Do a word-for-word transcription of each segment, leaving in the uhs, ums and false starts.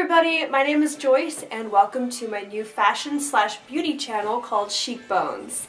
everybody, my name is Joyce and welcome to my new fashion slash beauty channel called Chic Bones.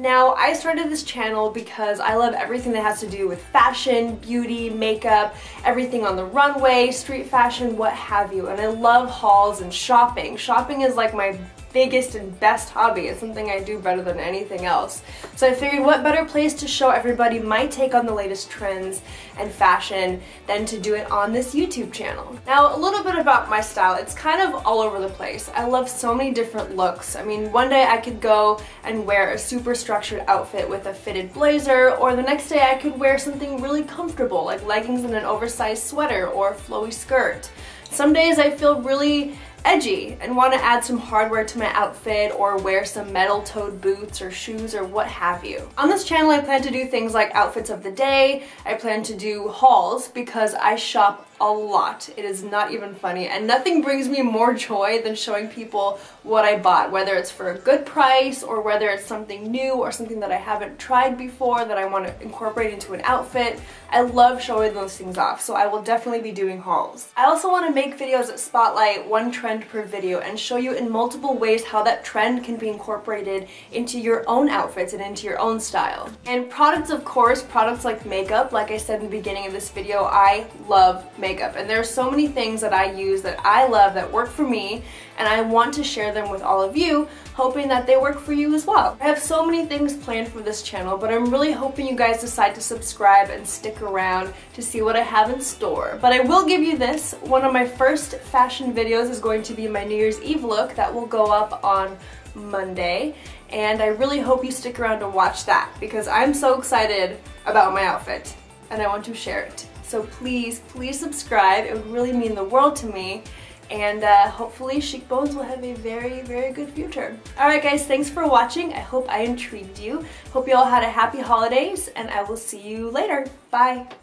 Now, I started this channel because I love everything that has to do with fashion, beauty, makeup, everything on the runway, street fashion, what have you. And I love hauls and shopping. Shopping is like my biggest and best hobby. It's something I do better than anything else. So I figured what better place to show everybody my take on the latest trends and fashion than to do it on this YouTube channel. Now, a little bit about my style. It's kind of all over the place. I love so many different looks. I mean, one day I could go and wear a super structured outfit with a fitted blazer, or the next day I could wear something really comfortable like leggings and an oversized sweater or a flowy skirt. Some days I feel really edgy and want to add some hardware to my outfit or wear some metal-toed boots or shoes or what have you. On this channel I plan to do things like outfits of the day, I plan to do hauls because I shop a lot. It is not even funny and nothing brings me more joy than showing people what I bought, whether it's for a good price or whether it's something new or something that I haven't tried before that I want to incorporate into an outfit. I love showing those things off, so I will definitely be doing hauls. I also want to make videos that spotlight one trend per video and show you in multiple ways how that trend can be incorporated into your own outfits and into your own style. And products, of course, products like makeup. Like I said in the beginning of this video, I love makeup and there are so many things that I use that I love that work for me, and I want to share them with all of you, hoping that they work for you as well. I have so many things planned for this channel, but I'm really hoping you guys decide to subscribe and stick around to see what I have in store. But I will give you this. One of my first fashion videos is going to be my New Year's Eve look that will go up on Monday, and I really hope you stick around to watch that because I'm so excited about my outfit and I want to share it. So please, please subscribe. It would really mean the world to me. And uh, hopefully Chic Bones will have a very, very good future. Alright guys, thanks for watching. I hope I intrigued you. Hope you all had a happy holidays, and I will see you later. Bye!